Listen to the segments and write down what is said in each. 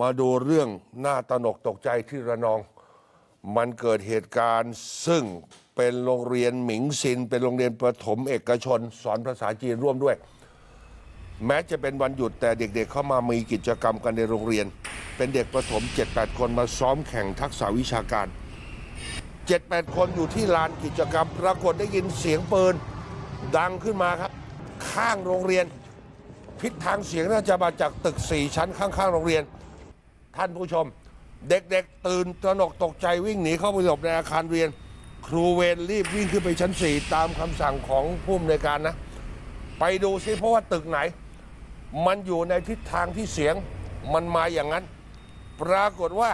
มาดูเรื่องน่าตนกตกใจที่ระนองมันเกิดเหตุการณ์ซึ่งเป็นโรงเรียนหมิงซินเป็นโรงเรียนประถมเอกชนสอนภาษาจีนร่วมด้วยแม้จะเป็นวันหยุดแต่เด็กๆ เข้ามามีกิจกรรมกันในโรงเรียนเป็นเด็กประถม 7-8 คนมาซ้อมแข่งทักษะวิชาการ 7-8 คนอยู่ที่ลานกิจกรรมปรากฏได้ยินเสียงปืนดังขึ้นมาครับข้างโรงเรียนทิศทางเสียงน่าจะมาจากตึก4ชั้นข้างๆโรงเรียนท่านผู้ชมเด็กๆตื่นตระหนกตกใจวิ่งหนีเข้าไปหลบในอาคารเรียนครูเวรรีบวิ่งขึ้นไปชั้น4ตามคำสั่งของผู้อำนวยการนะไปดูซิเพราะว่าตึกไหนมันอยู่ในทิศทางที่เสียงมันมาอย่างนั้นปรากฏว่า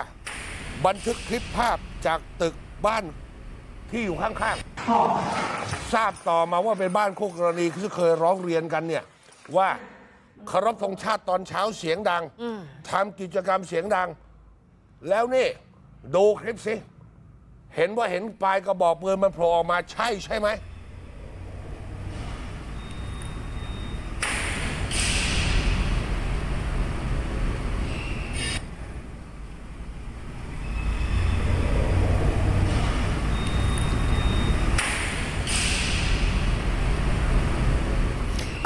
บันทึกคลิปภาพจากตึกบ้านที่อยู่ข้างๆทราบต่อมาว่าเป็นบ้านคู่กรณีที่เคยร้องเรียนกันเนี่ยว่าเคารพธงชาติตอนเช้าเสียงดังทำกิจกรรมเสียงดังแล้วนี่ดูคลิปสิเห็นปลายกระบอกปืนมันโผล่ออกมาใช่ไหม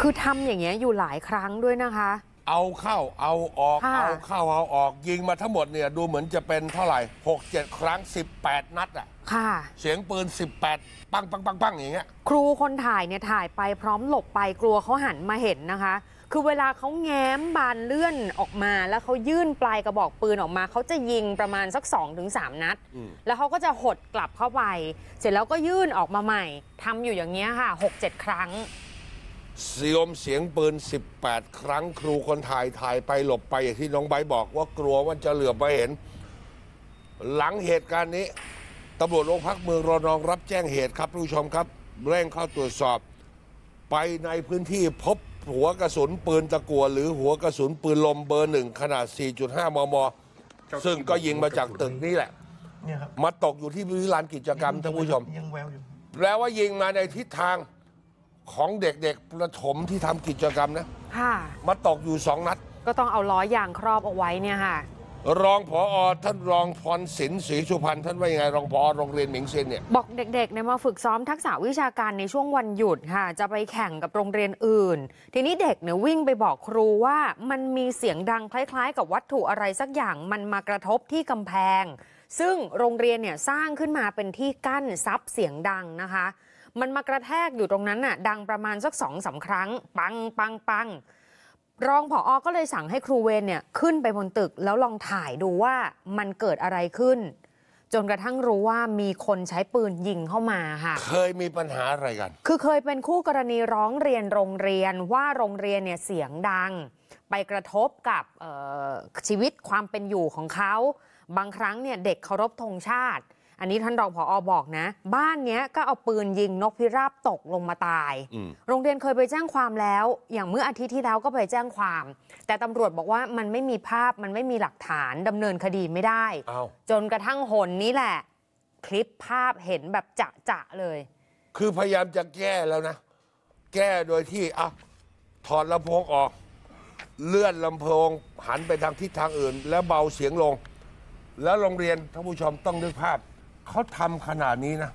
คือทำอย่างเงี้ยอยู่หลายครั้งด้วยนะคะเอาเข้าเอาออกเอาเข้าเอาออกยิงมาทั้งหมดเนี่ยดูเหมือนจะเป็นเท่าไหร่ 6-7 ครั้ง18นัดอ่ะค่ะเสียงปืน18ปังปังปังปังอย่างเงี้ยครูคนถ่ายเนี่ยถ่ายไปพร้อมหลบไปกลัวเขาหันมาเห็นนะคะคือเวลาเขาแง้มบานเลื่อนออกมาแล้วเขายื่นปลายกระบอกปืนออกมาเขาจะยิงประมาณสัก 2-3 นัดแล้วเขาก็จะหดกลับเข้าไปเสร็จแล้วก็ยื่นออกมาใหม่ทำอยู่อย่างเงี้ยค่ะ 6-7 ครั้งเสียงปืน18ครั้งครูคนถ่ายไปหลบไปอย่างที่น้องไบบอกว่ากลัวว่าจะเหลือไปเห็นหลังเหตุการณ์นี้ตำรวจโรงพักเมืองระนองรับแจ้งเหตุครับผู้ชมครับเร่งเข้าตรวจสอบไปในพื้นที่พบหัวกระสุนปืนตะกั่วหรือหัวกระสุนปืนลมเบอร์ 1ขนาด 4.5 มมซึ่งก็ยิงมาจากตึกนี่แหละมาตกอยู่ที่บริเวณลานกิจกรรมท่านผู้ชมแปลว่ายิงมาในทิศทางของเด็กๆประถมที่ทำกิจกรรมนะมาตกอยู่2นัดก็ต้องเอาล้อยางครอบเอาไว้เนี่ยค่ะรองผอ.ท่านรองพรศิลป์ศรีสุพรรณท่านว่ายังไงรองผอ.โรงเรียนหมิงซินเนี่ยบอกเด็กๆเนี่ยมาฝึกซ้อมทักษะวิชาการในช่วงวันหยุดค่ะจะไปแข่งกับโรงเรียนอื่นทีนี้เด็กเนี่ยวิ่งไปบอกครูว่ามันมีเสียงดังคล้ายๆกับวัตถุอะไรสักอย่างมันมากระทบที่กำแพงซึ่งโรงเรียนเนี่ยสร้างขึ้นมาเป็นที่กั้นซับเสียงดังนะคะมันมากระแทกอยู่ตรงนั้นน่ะดังประมาณสัก 2-3 ครั้งปังปังปังรองผอ.ก็เลยสั่งให้ครูเวรเนี่ยขึ้นไปบนตึกแล้วลองถ่ายดูว่ามันเกิดอะไรขึ้นจนกระทั่งรู้ว่ามีคนใช้ปืนยิงเข้ามาค่ะเคยมีปัญหาอะไรกันคือเคยเป็นคู่กรณีร้องเรียนโรงเรียนว่าโรงเรียนเนี่ยเสียงดังไปกระทบกับชีวิตความเป็นอยู่ของเขาบางครั้งเนี่ยเด็กเคารพธงชาติอันนี้ท่านรองผอ.บอกนะบ้านเนี้ยก็เอาปืนยิงนกพิราบตกลงมาตายโรงเรียนเคยไปแจ้งความแล้วอย่างเมื่ออาทิตย์ที่แล้วก็ไปแจ้งความแต่ตำรวจบอกว่ามันไม่มีภาพมันไม่มีหลักฐานดำเนินคดีไม่ได้จนกระทั่งหนนี้แหละคลิปภาพเห็นแบบจะเลยคือพยายามจะแก้แล้วนะแก้โดยที่ถอดลำโพงออกเลื่อนลำโพงหันไปทางทิศทางอื่นแล้วเบาเสียงลงแล้วโรงเรียนท่านผู้ชมต้องนึกภาพเขาทำขนาดนี้นะ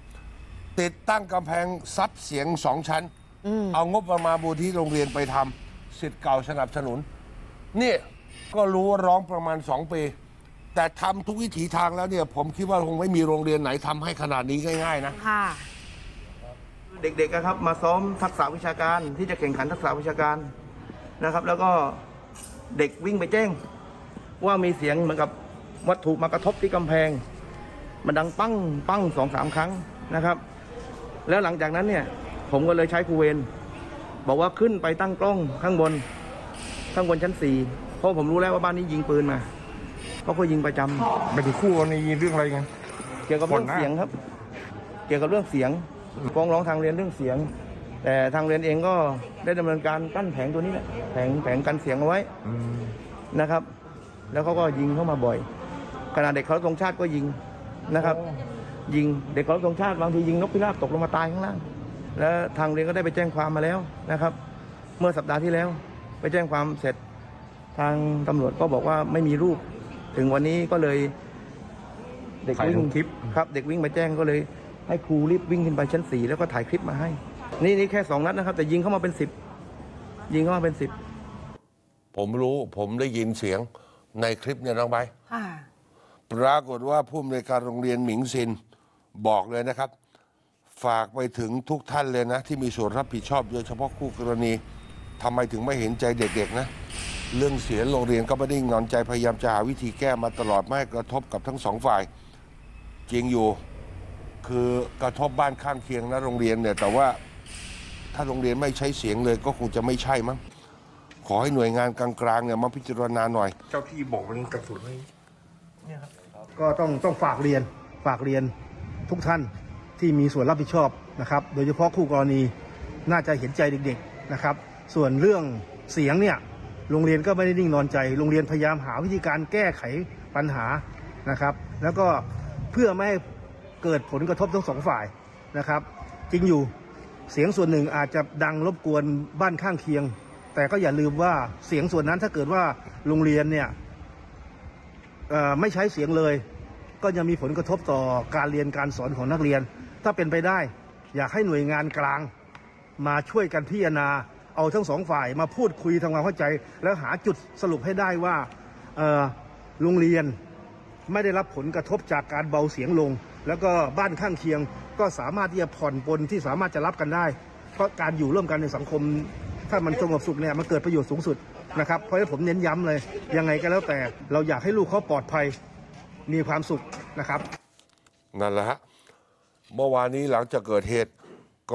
ติดตั้งกำแพงซับเสียง2ชั้นเอางบประมาณบูรณาที่โรงเรียนไปทำศิษย์เก่าสนับสนุนนี่ก็รู้ว่าร้องประมาณ2ปีแต่ทำทุกวิถีทางแล้วเนี่ยผมคิดว่าคงไม่มีโรงเรียนไหนทำให้ขนาดนี้ง่ายๆนะเด็กๆนะครับมาซ้อมทักษะวิชาการที่จะแข่งขันทักษะวิชาการนะครับแล้วก็เด็กวิ่งไปแจ้งว่ามีเสียงเหมือนกับวัตถุมากระทบที่กำแพงมันดังปั้งปั้ง 2-3 ครั้งนะครับแล้วหลังจากนั้นเนี่ยผมก็เลยใช้ครูเวรบอกว่าขึ้นไปตั้งกล้องข้างบนชั้น4เพราะผมรู้แล้วว่าบ้านนี้ยิงปืนมาเพราะเขายิงประจำไปถึงคู่ในเรื่องอะไรกันเกี่ยวกับเรื่องเสียงครับเกี่ยวกับเรื่องเสียงฟ้องร้องทางเรียนเรื่องเสียงแต่ทางเรียนเองก็ได้ดำเนินการกั้นแผงตัวนี้แหละแผงกันเสียงเอาไว้นะครับแล้วเขาก็ยิงเข้ามาบ่อยขณะเด็กเขาตรงชาติก็ยิงนะครับยิงเด็กของธงชาติบางทียิงนกพิราบตกลงมาตายข้างล่างแล้วทางเรียนก็ได้ไปแจ้งความมาแล้วนะครับเมื่อสัปดาห์ที่แล้วไปแจ้งความเสร็จทางตำรวจก็บอกว่าไม่มีรูป ถึงวันนี้ก็เลยเด็กวิ่งคลิปครับเด็กวิ่งมาแจ้งก็เลยให้ครูรีบวิ่งขึ้นไปชั้น4แล้วก็ถ่ายคลิปมาให้นี่แค่2 นัดนะครับแต่ยิงเข้ามาเป็น10ยิงเข้ามาเป็น10ผมได้ยินเสียงในคลิปเนี่ยน้องใบปรากฏว่าผู้อำนวยการโรงเรียนหมิงซินบอกเลยนะครับฝากไปถึงทุกท่านเลยนะที่มีส่วนรับผิดชอบโดยเฉพาะคู่กรณีทำไมถึงไม่เห็นใจเด็กๆนะเรื่องเสียโรงเรียนก็ไม่ได้นอนใจพยายามจะหาวิธีแก้มาตลอดไม่กระทบกับทั้งสองฝ่ายจริงอยู่คือกระทบบ้านข้างเคียงนะโรงเรียนเนี่ยแต่ว่าถ้าโรงเรียนไม่ใช้เสียงเลยก็คงจะไม่ใช่มั้งขอให้หน่วยงานกลางๆเนี่ยมาพิจารณาหน่อยเจ้าที่บอกมันกระสุนไหมเนี่ยครับก็ต้องฝากเรียนทุกท่านที่มีส่วนรับผิดชอบนะครับโดยเฉพาะคู่กรณีน่าจะเห็นใจเด็กๆนะครับส่วนเรื่องเสียงเนี่ยโรงเรียนก็ไม่ได้นิ่งนอนใจโรงเรียนพยายามหาวิธีการแก้ไขปัญหานะครับแล้วก็เพื่อไม่ให้เกิดผลกระทบทั้งสองฝ่ายนะครับจริงอยู่เสียงส่วนหนึ่งอาจจะดังรบกวนบ้านข้างเคียงแต่ก็อย่าลืมว่าเสียงส่วนนั้นถ้าเกิดว่าโรงเรียนเนี่ยไม่ใช้เสียงเลยก็ยังมีผลกระทบต่อการเรียนการสอนของนักเรียนถ้าเป็นไปได้อยากให้หน่วยงานกลางมาช่วยกันพิจารณาเอาทั้งสองฝ่ายมาพูดคุยทำความเข้าใจแล้วหาจุดสรุปให้ได้ว่าโรงเรียนไม่ได้รับผลกระทบจากการเบาเสียงลงแล้วก็บ้านข้างเคียงก็สามารถที่จะผ่อนปลนที่สามารถจะรับกันได้เพราะการอยู่ร่วมกันในสังคมถ้ามันสงบสุขเนี่ยมันเกิดประโยชน์สูงสุดนะครับเพราะฉะนั้นผมเน้นย้ำเลยยังไงก็แล้วแต่เราอยากให้ลูกเขาปลอดภัยมีความสุขนะครับนั่นแหละฮะเมื่อวานนี้หลังจากเกิดเหตุ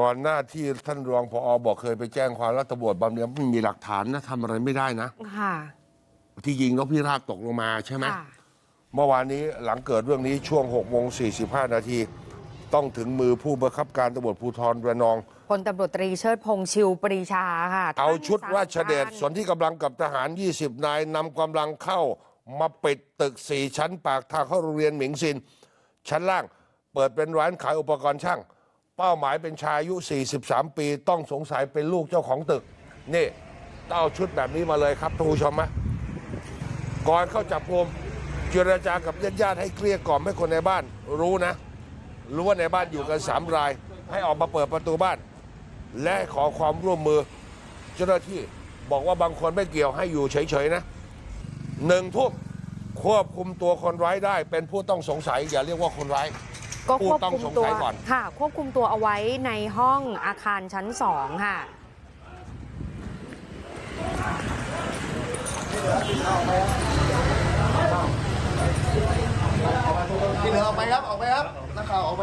ก่อนหน้าที่ท่านรองผอ.บอกเคยไปแจ้งความรัฐบวชบำเนียมมีหลักฐานนะทำอะไรไม่ได้นะที่ยิงนกพิราบตกลงมาใช่ไหมเมื่อวานนี้หลังเกิดเรื่องนี้ช่วง 6:45 นาทีต้องถึงมือผู้บังคับการตำรวจภูธรระนองพลตำรวจตรีเชิดพงษ์ชิวปรีชาค่ะเอาชุดราชเดชส่วนที่กำลังกับทหาร20นายนำกำลังเข้ามาปิดตึก4ชั้นปากทางเข้าโรงเรียนหมิงซินชั้นล่างเปิดเป็นร้านขายอุปกรณ์ช่างเป้าหมายเป็นชายอายุ43ปีต้องสงสัยเป็นลูกเจ้าของตึกนี่ต้องเอาชุดแบบนี้มาเลยครับท่านผู้ชมนะก่อนเข้าจับกุมเจรจากับญาติๆให้เกลี้ยกล่อมให้คนในบ้านรู้ว่าในบ้านอยู่กัน3รายให้ออกมาเปิดประตูบ้านและขอความร่วมมือเจ้าหน้าที่บอกว่าบางคนไม่เกี่ยวให้อยู่เฉยๆนะ1 ทุ่มควบคุมตัวคนร้ายได้เป็นผู้ต้องสงสัยอย่าเรียกว่าคนร้ายก็ควบคุมตัวค่ะควบคุมตัวเอาไว้ในห้องอาคารชั้น2ค่ะที่เหลือออกไปครับนักข่าวออกไป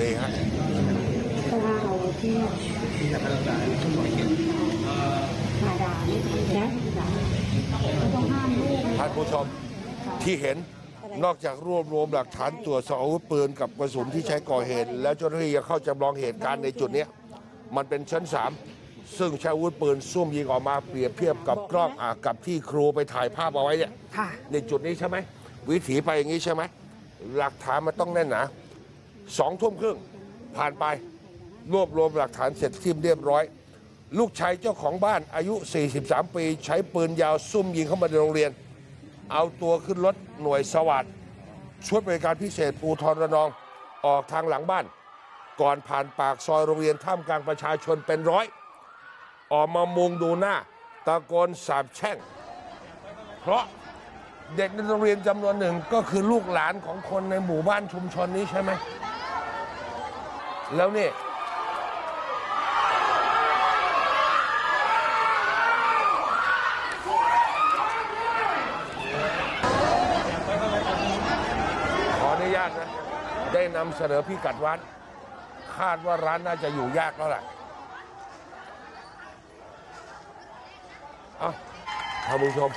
นี่ฮะท่านผู้ชมที่เห็นนอกจากรวมหลักฐานตรวจสอบอาวุธปืนกับกระสุนที่ใช้ก่อเหตุแล้วเจ้าหน้าที่ยังเข้าจำลองเหตุการณ์ในจุดนี้มันเป็นชั้น3ซึ่งใช้อาวุธปืนซุ่มยิงออกมาเปรียบเทียบกับกล้องกับที่ครูไปถ่ายภาพเอาไว้เนี่ยในจุดนี้ใช่ไหมวิถีไปอย่างนี้ใช่ไหมหลักฐานมันต้องแน่นหนา20:30ผ่านไปรวบรวมหลักฐานเสร็จสิ้นเรียบร้อยลูกชายเจ้าของบ้านอายุ43ปีใช้ปืนยาวซุ่มยิงเข้ามาในโรงเรียนเอาตัวขึ้นรถหน่วยสวัสดิ์ชุดบริการพิเศษภูธรระนองออกทางหลังบ้านก่อนผ่านปากซอยโรงเรียนท่ามกลางประชาชนเป็นร้อยออกมามุงดูหน้าตะโกนสาปแช่งเพราะเด็กในโรงเรียนจำนวนหนึ่งก็คือลูกหลานของคนในหมู่บ้านชุมชนนี้ใช่ไหมแล้วนี่ขออนุญาตนะได้นำเสนอพิกัดวัดคาดว่าร้านน่าจะอยู่ยากแล้วแหละท่านผู้ชม